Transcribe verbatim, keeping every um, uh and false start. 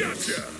Gotcha!